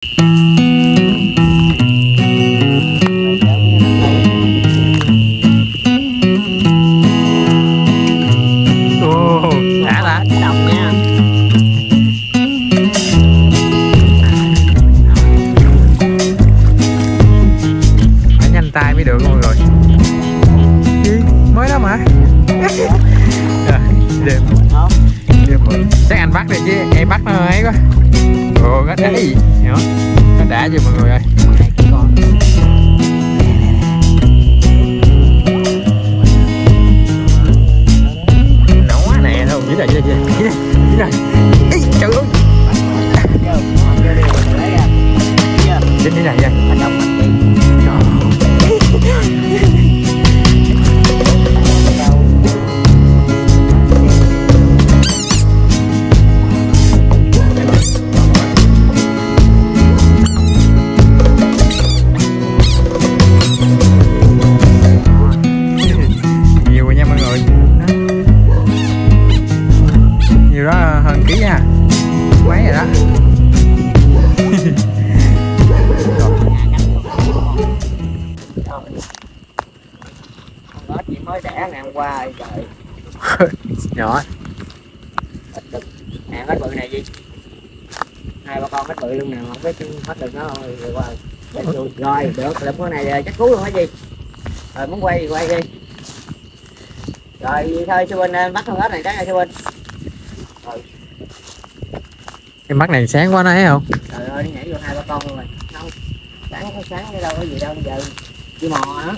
Mới được mọi người. Gì? Mới đó mà. Rồi, đêm. Đêm rồi. Chắc anh bắt đây chứ em bắt nó ấy quá. Ồ, nó đã gì? Hiểu không? Nó đã chưa mọi người ơi. Nó quá nè thôi, dữ rồi, dữ rồi, dữ rồi. Ê, trời ơi. Dính như này vậy. Mới đẻ ngày hôm qua rồi trời. Nhỏ nè, hết bự này gì, hai ba con hết bự luôn nè, không biết hết được nó rồi qua rồi được lụm con này chắc cứu luôn hả gì, rồi muốn quay thì quay đi rồi thôi. Sư Huynh bắt con hết này chắc là Sư Huynh rồi. Em bắt này sáng quá nó thấy không, trời ơi nó nhảy vô hai ba con luôn rồi. Không sáng cái đâu có gì đâu, giờ chỉ mò á.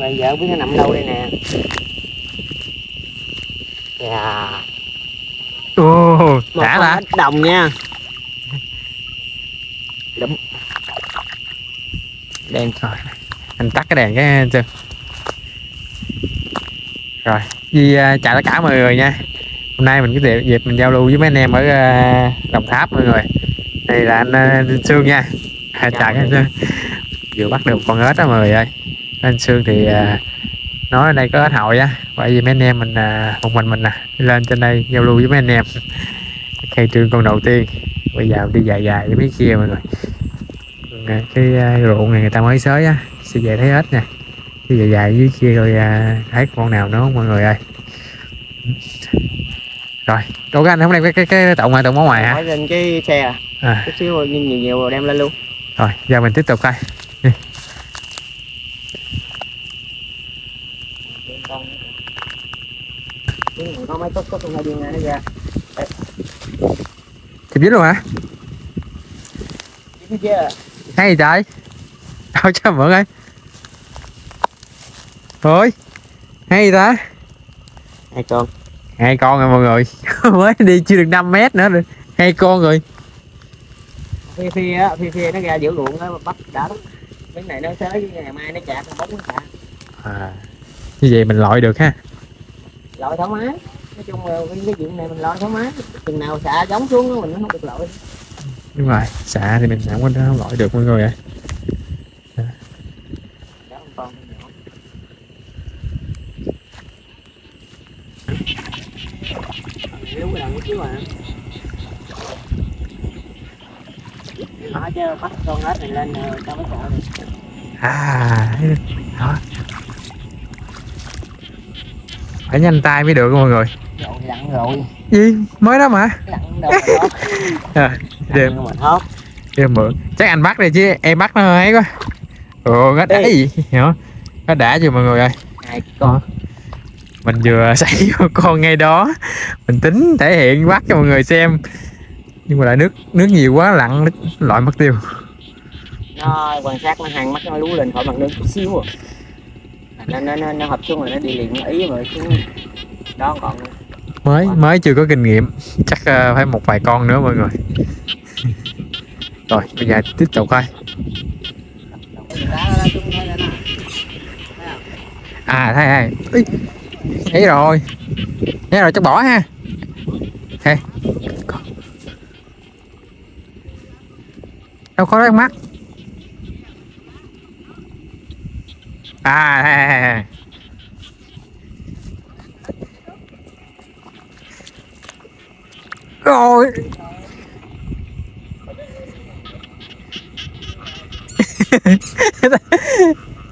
Bây giờ biết nó nằm đâu đây nè. Dạ. Ô, đã là đồng nha. Đúng. Đèn rồi. Anh tắt cái đèn cái chưa. Rồi, Di chào tất cả mọi người nha. Hôm nay mình có dịp mình giao lưu với mấy anh em ở Đồng Tháp mọi người. Đây là anh Sương nha. Chào anh Sương. Vừa bắt được một con ếch đó mọi người ơi. Anh Sương thì nói ở đây có ếch hội á, bởi vì mấy anh em mình một mình nè lên trên đây giao lưu với mấy anh em khai trương con đầu tiên. Bây giờ đi dài dài với mấy kia mọi người, cái ruộng này người ta mới xới á, sẽ về thấy ếch nè, đi dài dài dưới kia rồi thấy con nào nữa mọi người ơi. Rồi chỗ anh hôm nay cái tọng ngoài tọng ở ngoài hả, lên cái xe à, chút xíu nhìn nhiều nhiều đem lên luôn. Rồi giờ mình tiếp tục coi. Nó mới có con điên này ra. Kịp dính luôn hả? Dính chưa? Hay gì trời? Đâu cho mượn ơi. Thôi. Hay gì ta? Hai con. Hai con rồi mọi người. Mới đi chưa được 5 mét nữa rồi. Hai con rồi. Phi nó ra giữa ruộng á, bắt đã lắm. Cái này nó xới ngày mai nó chạc con bóng nó chạc. À. Như vậy mình lội được ha. Lội thoải mái, nói chung là cái chuyện này mình lội thoải mái, chừng nào xả giống xuống đó, mình nó không được lội. Đúng rồi, xả thì mình xả quên đó, không lội được mọi người ạ. Nói chứ bắt con ếch này lên rồi cho nó sợ đi. À, đó. Phải nhanh tay mới được mọi người. Lặn rồi. Gì? Mới đó mà. Lặn đâu mà. Đêm mượn. Chắc anh bắt đây chứ em bắt nó ấy quá. Ồ, nó đã gì? Hiểu không? Nó đã chưa mọi người ơi. Hai con. Mình vừa xảy vô con ngay đó. Mình tính thể hiện bắt cho mọi người xem. Nhưng mà lại nước nhiều quá lặn loại mất tiêu. Nó quan sát nó hàng mắt nó lú lên khỏi mặt nước chút xíu à. Nó hợp xuống rồi nó đi liền nó ý rồi xuống đó còn mới chưa có kinh nghiệm chắc phải một vài con nữa mọi người. Rồi bây giờ tiếp tục coi. À thấy thấy rồi chắc bỏ ha. Hey. Đâu có mắt. À, rồi.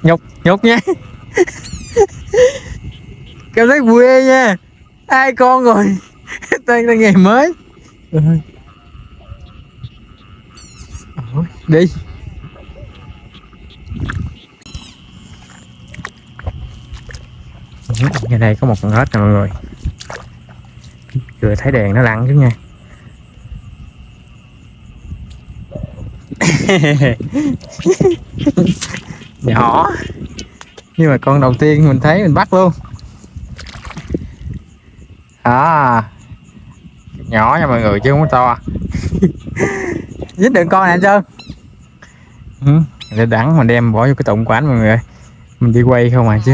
Nhục, nhục nha. Cảm giác quê nha. Ai con rồi. Tên là ngày mới. Đi. Ngay đây có một con ếch nè mọi người. Vừa thấy đèn nó lặn chứ nha. Nhỏ nhưng mà con đầu tiên mình thấy mình bắt luôn à. Nhỏ nha mọi người chứ không có to. Dính được con nè anh Sơn. Để đẳng mình đem bỏ vô cái tụng của anh mọi người ơi. Mình đi quay không à chứ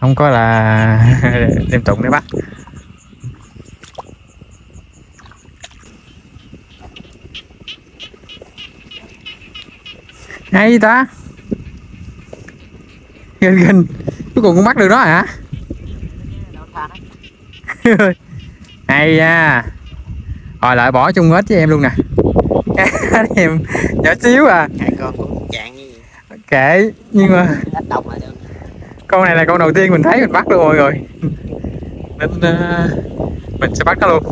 không có là đem tụng để bắt. Hay ta. Gần gần. Cuối cùng cũng bắt được đó hả? Hay nha. Rồi lại bỏ chung hết với em luôn nè. Em nhỏ xíu à. Kệ nhưng mà con này là con đầu tiên mình thấy mình bắt luôn mọi người. Nên mình sẽ bắt nó luôn.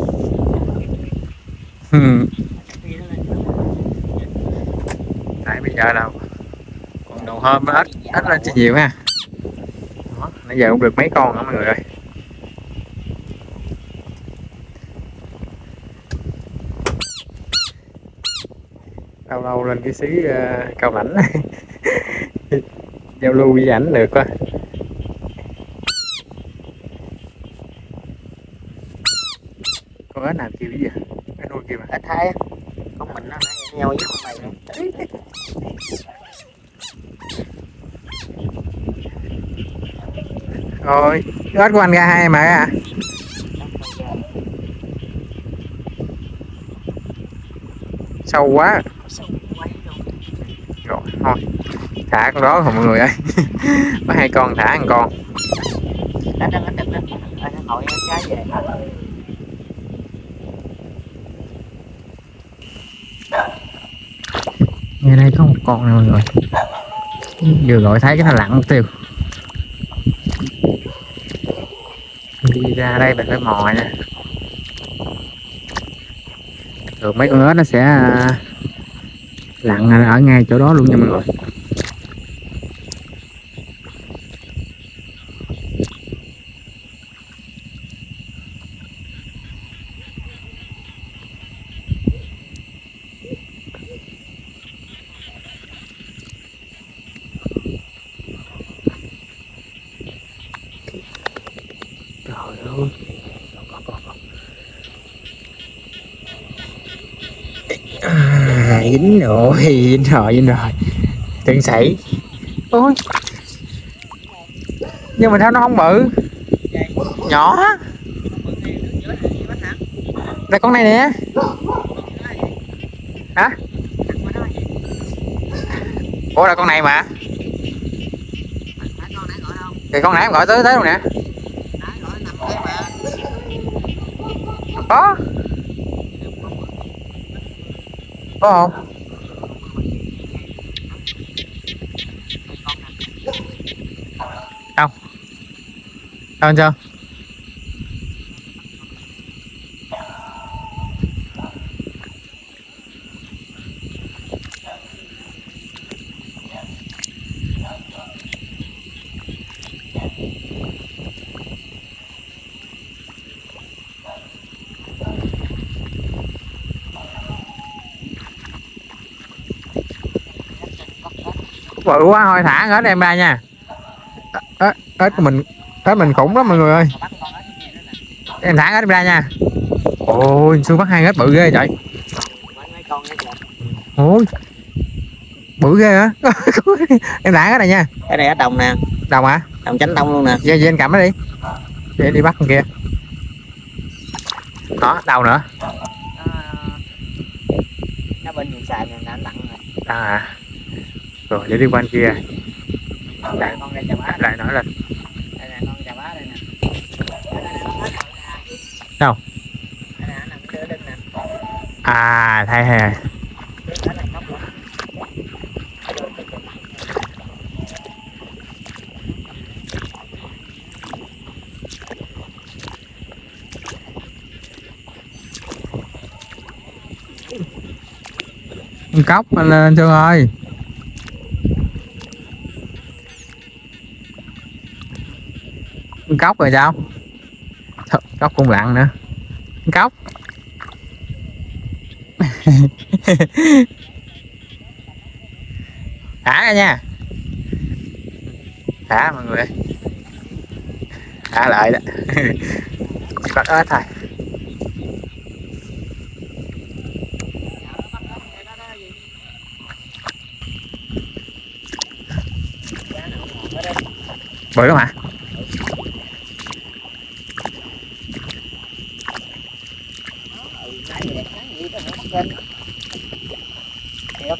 Tại bây giờ đâu còn đầu hôm nó ít lên chưa nhiều ha. Đó, nãy giờ cũng được mấy con nữa mọi người ơi. Lâu lâu lên cái xí Cao Lãnh giao lưu với ảnh được quá. Con ếch nào kêu cái gì cái đuôi kêu ếch Thái á. Con mình nó nãy nhau với con này luôn. Rồi, ếch của anh ra hai mà à. Sâu quá. Rồi, thôi. Thả con đó không mọi người ơi. Có hai con thả một con. Ngay đây có một con nè mọi người. Vừa gọi thấy cái nó lặn một tiêu. Đi ra đây mình phải mò nha. Thường mấy con ếch nó sẽ lặn ở ngay chỗ đó luôn nha mọi người. Dính rồi tưởng xảy. Ôi nhưng mà sao nó không bự, nhỏ đây con này nè hả. Ủa là con này mà thì con nãy em gọi tới luôn nè. Có không? Đâu? Đâu anh Sơn? Bự quá thôi thả hết em ra nha. Ếch mình khủng lắm mọi người ơi. Em thả ếch em ra nha. Ôi Xuân bắt hai ếch bự ghê trời. Ôi bự ghê hả. Em thả ếch này nha. Cái này ếch đồng nè. Đồng hả? Đồng chánh tông luôn nè. Vậy anh cầm nó đi. Để đi bắt con kia. Đó đâu nữa. Nó bên vùng xài nè anh tặng rồi. À rồi để đi qua anh kia. Lại con này chà bá lại nổi lên. Đây nè con chà bá đây nè. Đâu? Đây nè, À thấy rồi. Con cóc anh lên Thương ơi. Con cóc rồi sao? Cóc cũng lặn nữa. Con cóc. Thả ra nha. Thả mọi người. Thả lại đó. Bắt ớt thôi. Bự lắm hả?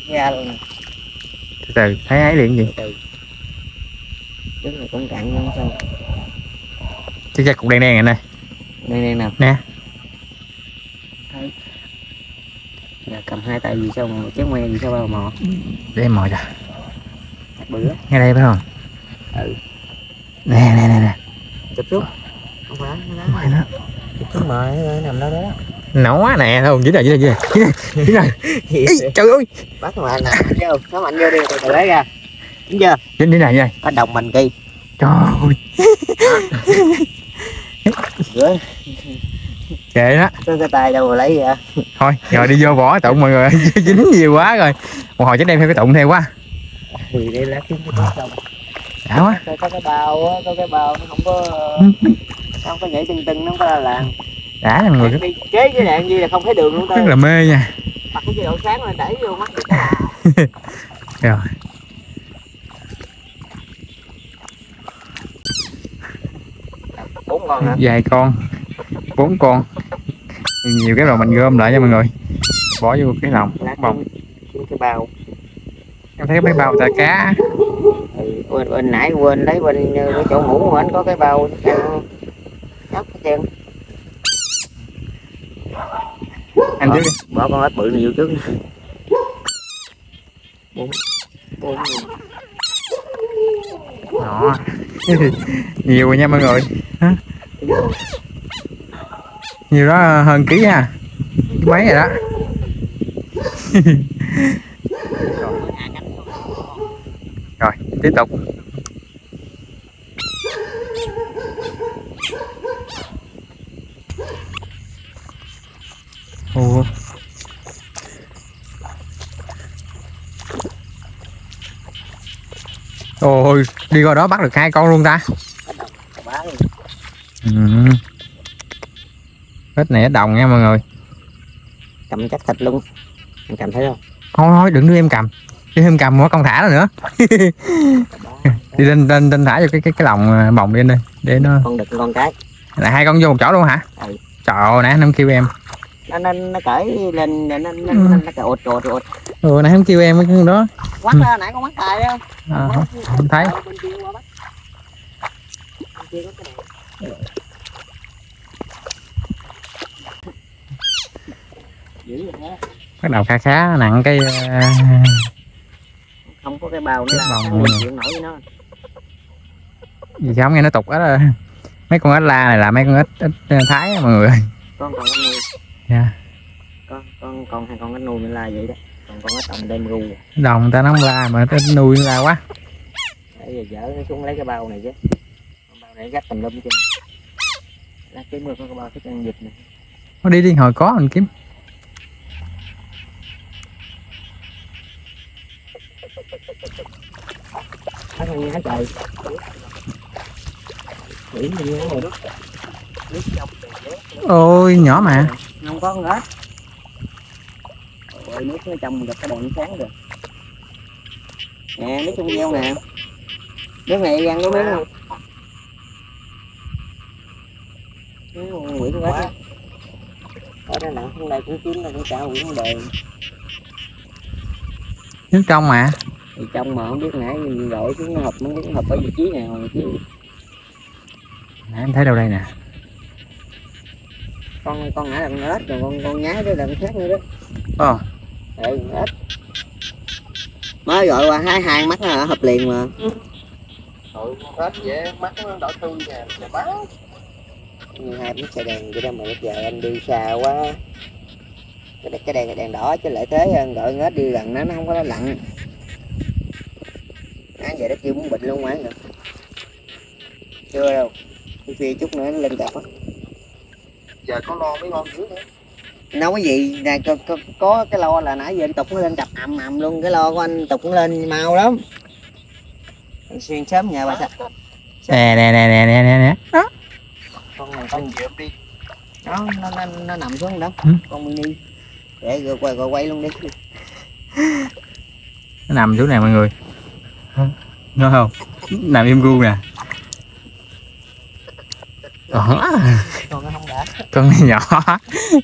Từ từ, thấy ấy liền gì? Đứng này cũng cạn không sao? Chứ chắc cục đen đen này. Đen đen nào? Nè. Là cầm hai tay vì sao mà chén quen vì sao bao mò? Để mò ra. Bự lắm. Ngay đây phải không? Ừ. Nè nè nè nè. Chụp xuống. Không phải, nó này nó. Chụp xuống mà nằm đó đó. Nó quá nè thôi, dính rồi. Ý, trời ơi. Bắt mà nè, vô, nó mạnh vô đi từ từ lấy ra. Dính chưa? Dính đi này vậy. Nó đồng mình kia. Trời ơi. Rồi. Kệ đó. Cái tay đâu mà lấy vậy? Thôi, rồi đi vô vỏ tụng mọi người. Dính nhiều quá rồi. Một hồi chết đem theo cái tụng theo quá. Thì đây lá chín cái xong. Đã quá. Có cái bao á, có cái bao nó không có không có nhảy tưng tưng, nó không có làm. Đã là người đi chế với nạn gì là không thấy đường luôn ta. Rất là mê nha. Bật cái chế độ sáng là đẩy vô mắt. Rồi. Bốn con hả? Vài con. 4 con. Nhiều cái rồi mình gom lại nha mọi người. Bỏ vô cái lồng bông. Cái bao. Em thấy cái bao tà cá. Bên nãy quên lấy bên cái chỗ ngủ của anh có cái bao đắp hết trơn. Anh trước đi, bỏ con ếch bự này vô trước. Bốn. Đó. Nhiều rồi nha mọi người. Hả? Nhiều đó hơn ký nha. Mấy rồi đó. Rồi, tiếp tục. Ồ. Ôi, đi qua đó bắt được 2 con luôn ta. Ếch này ếch đồng nha mọi người. Cầm chắc thịt luôn. Em cầm thấy không? Thôi đừng đưa em cầm. Đi thêm cầm mỗi con thả nữa. Đi lên thả vô cái lồng bồng lên đi để nó con đực con cái. Là 2 con vô một chỗ luôn hả? Ừ. Trời ơi nãy nó kêu em. Nó cởi lên nó cởi ụt. Ừ nãy nó kêu em cái con đó. Quắt ra nãy con quắt tài không? Không thấy. Bắt đầu khá nặng cái không có cái bao nữa là không chịu nổi với nó. Vì sao không nghe nó tục á? Mấy con ếch la này là mấy con ếch Thái mọi người ơi. Con ếch nuôi. Dạ. Con ếch nuôi mới la vậy đó. Còn con ếch đồng đem ru. Đồng ta nó không la mà ếch nuôi nó la quá. Bây giờ dở nó xuống lấy cái bao này chứ. Con bao này gắt tùm lum chứ. Lá kiếm được con bao thích ăn vịt nè. Nó đi hồi có mình kiếm. Nghe trời. Ôi nhỏ mà. Không có con ếch. Ôi nước ở trong gặp cái đèn sáng rồi. Nè, nước trong gieo nè. Nước này ăn có miếng không? Nguyễn quá. Ở đây nặng không đây cũng kiếm là cũng trả Nguyễn đề. Nước trong mà. Thì trong mà không biết nãy mình đổi cái hộp, nó cái hộp ở vị trí nào chứ. Nãy em thấy đâu đây nè. con nãy là con ếch rồi, con nhái với đằng khác nữa đó. Ờ. Ừ, ếch. Mới gọi qua hai mắt nó hợp liền mà. Ừ. Thôi con ếch vậy mắt nó đỏ tươi nè, trời báo. Hai chiếc xe đèn vậy đó mà bây giờ anh đi xa quá. Cái đèn đỏ chứ lại thế gọi ếch đi gần nó không có nó lặn. Nó về nó kêu muốn bịch luôn mà. Chưa đâu. Phi chút nữa nó lên gặp á. Giờ có lo mấy con dữ nữa. Nấu cái gì nè, có cái lo là nãy giờ anh Tục nó lên đập ầm ầm luôn, cái lo của anh Tục cũng lên mau lắm. Anh xuyên sớm nhà bà sao. Nè. Đó. Con dẹp đi. Đó, nó nằm xuống đó. Ừ. Con mini. Để rồi quay luôn đi. Nó nằm xuống này mọi người. Ngon không? Nằm im ru nè. Con nó không đã. Con nó nhỏ.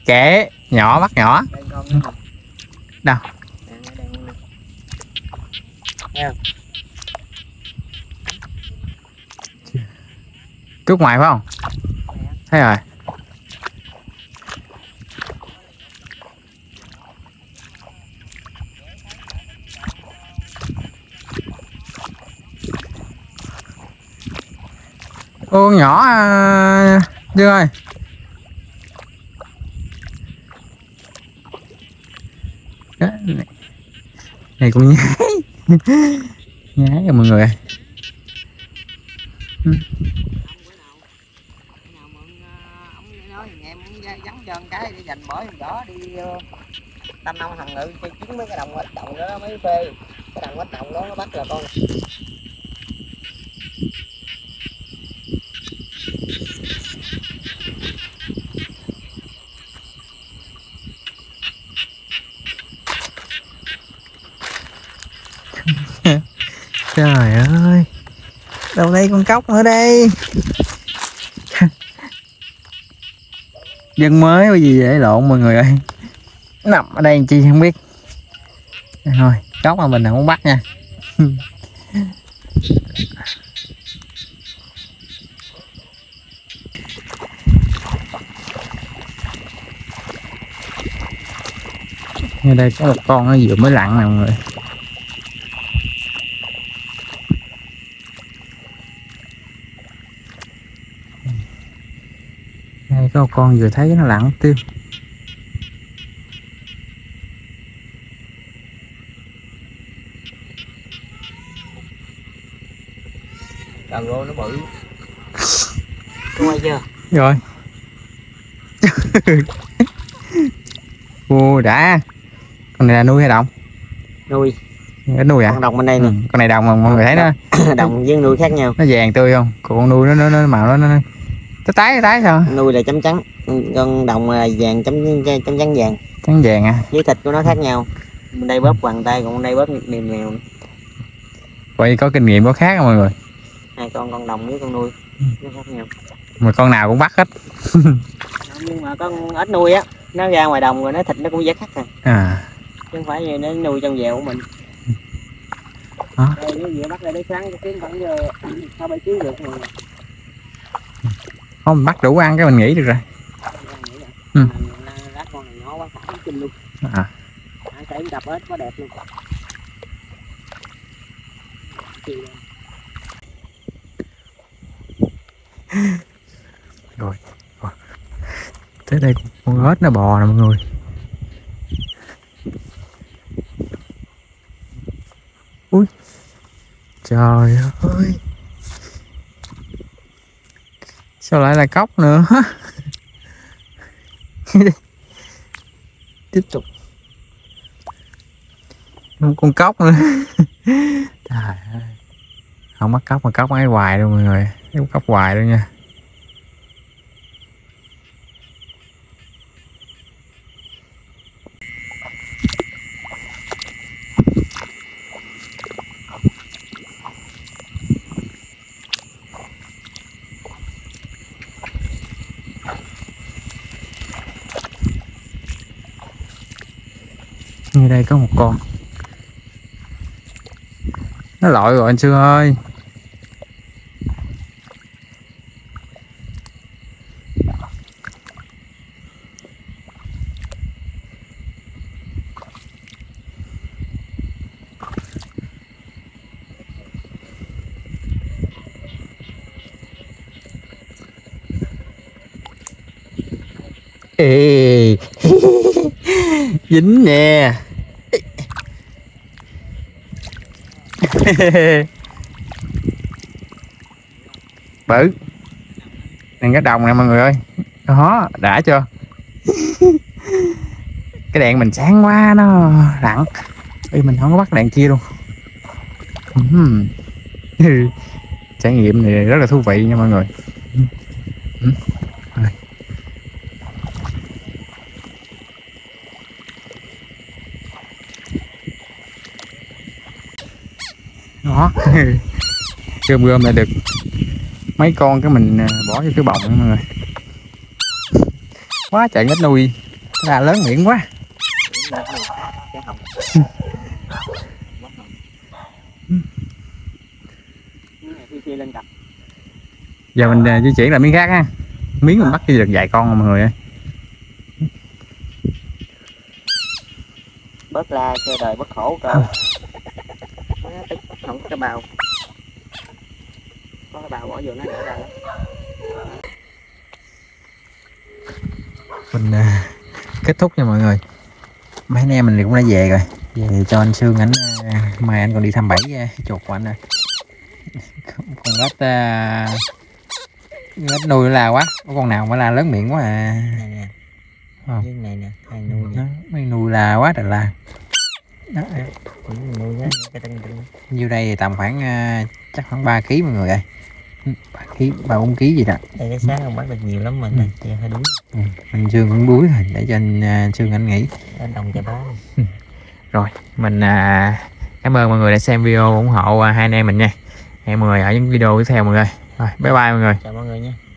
Trẻ, nhỏ mắt nhỏ. Đâu? Cút ngoài phải không? Thấy rồi. Ô nhỏ Dương ơi. Đó, này cũng nhái. Nhái rồi mọi người ơi. Tâm nông hằng ngự cho chiến mấy cái đồng ếch đồng đó mấy phê. Cái đồng ếch đồng đó nó bắt là con. Trời ơi. Đâu đây con cóc nữa đây. Dân mới cái gì dễ lộn mọi người ơi. Nằm ở đây chi không biết. Thôi, cóc mà mình không bắt nha. Ngay đây có một con nó vừa mới lặn nè mọi người. Đây có một con vừa thấy nó lặn tiêu. Trời ơi nó bự. Quay chưa? Rồi. Ô đã. Con này là nuôi hay đồng? Nuôi. Cái nuôi à? Con đồng bên đây nè. Ừ. Con này đồng mà mọi người thấy nó đồng với nuôi khác nhau. Nó vàng tươi không? Còn con nuôi nó màu nó tái sao? Nuôi là chấm trắng. Con đồng là vàng chấm trắng vàng. Trắng vàng à? Với thịt của nó khác nhau. Bên đây bóp bằng tay còn bên đây bóp mềm mềm. Vậy có kinh nghiệm có khác không mọi người? Hai con đồng với con nuôi nó khác nhau. Mà con nào cũng bắt hết. Nhưng mà con ếch nuôi á, nó ra ngoài đồng rồi nó thịt nó cũng giá khác à. À. Chứ không phải như nó nuôi trong vèo của mình. Hả? Đây nó vừa bắt lại để sáng kiếm khoảng giờ 6-7 kg được rồi. Không bắt đủ ăn cái mình nghỉ được rồi. Ừ. Lá con này nhỏ quá phải chim luôn. À. Ăn cái đập ếch quá đẹp luôn. Rồi. Tới đây con ếch nó bò nè mọi người. Ui. Trời ơi. Sao lại là cóc nữa. Tiếp tục. Không con cóc nữa. Trời ơi. Không bắt cóc mà cóc ấy hoài luôn mọi người. Em cóc hoài luôn nha. Như đây có một con nó lội rồi anh Sương ơi. Ê. Dính nè. Bự. Đèn cá đồng nè mọi người ơi. Đó, đã chưa? Cái đèn mình sáng quá nó lặn. Ê, mình không có bắt đèn kia luôn. Trải nghiệm này rất là thú vị nha mọi người. Đó. Gom gom lại được mấy con cái mình bỏ vô cái bọng mọi người. Quá trời ít nuôi. Là lớn miệng quá. Giờ mình di chuyển lại miếng khác ha. Miếng mình bắt đi được vài con mọi người ơi. Bớt la chơi đời bớt khổ cơ. Không có cái bào. Có cái bào bỏ vô nó nở ra lắm. Mình kết thúc nha mọi người. Mấy anh em mình cũng đã về rồi. Về thì cho anh Sương ảnh mai anh còn đi thăm bẫy chuột của anh rồi. Con ếch ếch nuôi la quá. Có con nào mà la lớn miệng quá à. Này nè. Cái này nè, hai nuôi. Mấy nuôi la quá trời la. Đó. Nhiêu đây thì tầm khoảng chắc khoảng 3 kg mọi người ơi. 3 kg 3-4 kg gì đó. Đây cái sáng không bắt được nhiều lắm mình này, hơi đuối. Anh Sương cũng đuối rồi, để cho anh Sương anh nghỉ. Anh đồng chạy bó. Rồi, mình cảm ơn mọi người đã xem video ủng hộ hai anh em mình nha. Hẹn mọi người ở những video tiếp theo mọi người. Rồi, bye bye mọi người. Chào mọi người nha.